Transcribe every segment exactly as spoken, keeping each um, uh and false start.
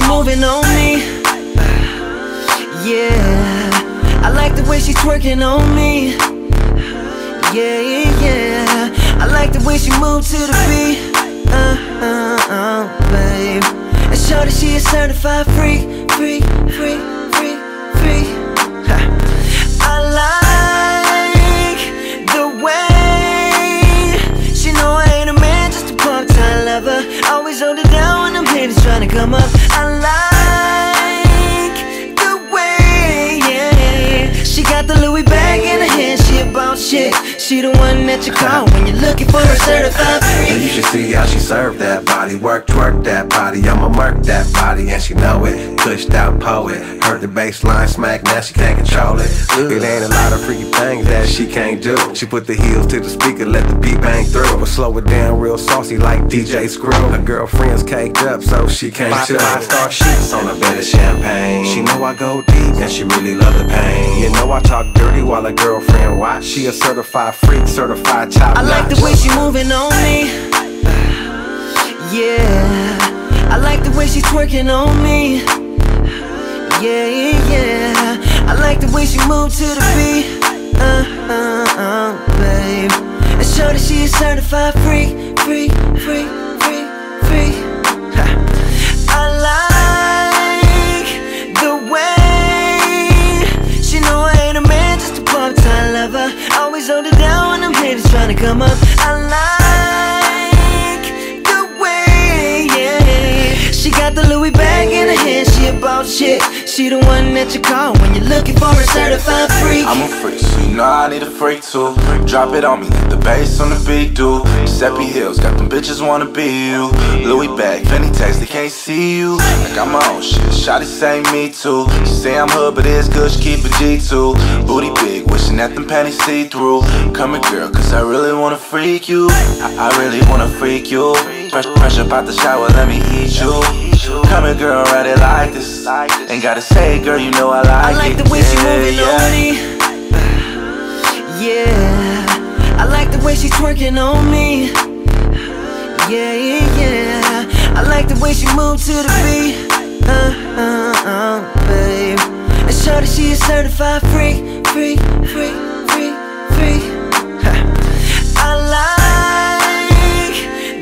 she moving on me. Yeah, I like the way she twerking on me. Yeah, yeah, yeah. I like the way she move to the beat. Uh, uh, uh, babe. I showed that she a certified freak, freak, freak, freak, freak. I like the way she know I ain't a man, just a part-time lover. Always hold it down when them haters tryna come up. I like the way, yeah. She got the Louis bag in her hand, she about shit. She the one that you call when you're looking for a certified freak. And you should see how she served that body. Work, twerk that body, I'ma murk that body. And she know it, pushed out poet. Heard the baseline smack, now she can't control it. It ain't a lot of freaky things that she can't do. She put the heels to the speaker, let the beat bang through. But slow it down real saucy like D J Screw. Her girlfriend's caked up so she can't chill. Five star sheets on a bed of champagne. She know I go deep and she really love the pain. You know I talk dirty while her girlfriend watch. She a certified freak, certified top notch. I like the way she moving on me. Yeah, I like the way she twerking on me. Yeah, yeah, yeah. I like the way she move to the beat. Uh, uh, uh, babe. I showed that she a certified freak, freak, freak, freak, freak. I like the way she know I ain't a man, just a part-time lover. Always hold it down when them haters tryna come up. I like the way, yeah. She got the Louis bag in her hand, she about shit. She the one that you call when you're looking for a certified freak. I'm a freak, so you know I need a freak too. Drop it on me, the bass on the beat, dude. Giuseppe Hills, got them bitches wanna be you. Louis bag, Benny text, they can't see you. I got my own shit, shawty say me too. She say I'm hood, but it's good, she keep a G two. Booty big, wishing that them panties see-through. Come here girl, cause I really wanna freak you. I, I really wanna freak you. Fresh, fresh up out the shower, let me eat you. Come here girl, ride it like this. Ain't gotta say, girl, you know I like it. I like the way she moving on me. Yeah, I like the way she twerking on me. Yeah, yeah, yeah. I like the way she move to the beat. Uh, uh, uh, babe. I showed that she a certified freak, freak, freak, freak, freak. I like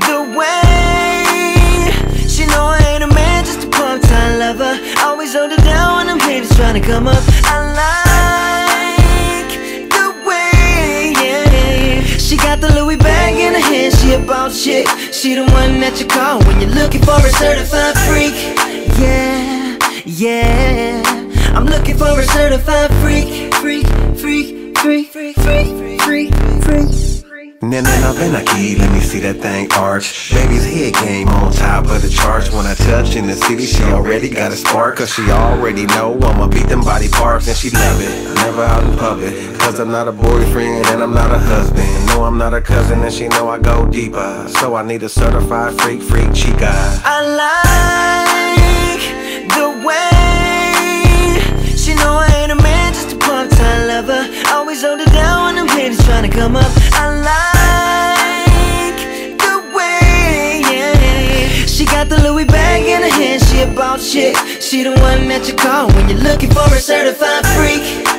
the way she know I ain't a man, just a part-time lover. Always hold it down when them haters tryna come up. I like the way, yeah. She got the Louis bag in her hand, she about shit. She the one that you call when you're looking for a certified freak. Yeah, yeah. I'm looking for a certified freak, freak, freak, freak, freak, freak, freak, freak. Nah, nah, nah, bend that key, let me see that thing arch. Baby's head game on top of the charts. When I touch in the city, she already got a spark. Cause she already know I'ma beat them body parts. And she love it, never out in public. Cause I'm not a boyfriend and I'm not a husband. No, I'm not a cousin and she know I go deeper. So I need a certified freak, freak chica. I like the way she know I ain't a man, just a part-time lover. Always hold it down when them haters tryna come up. I like the Louis bag in her hand, she about shit. She the one that you call when you're looking for a certified freak.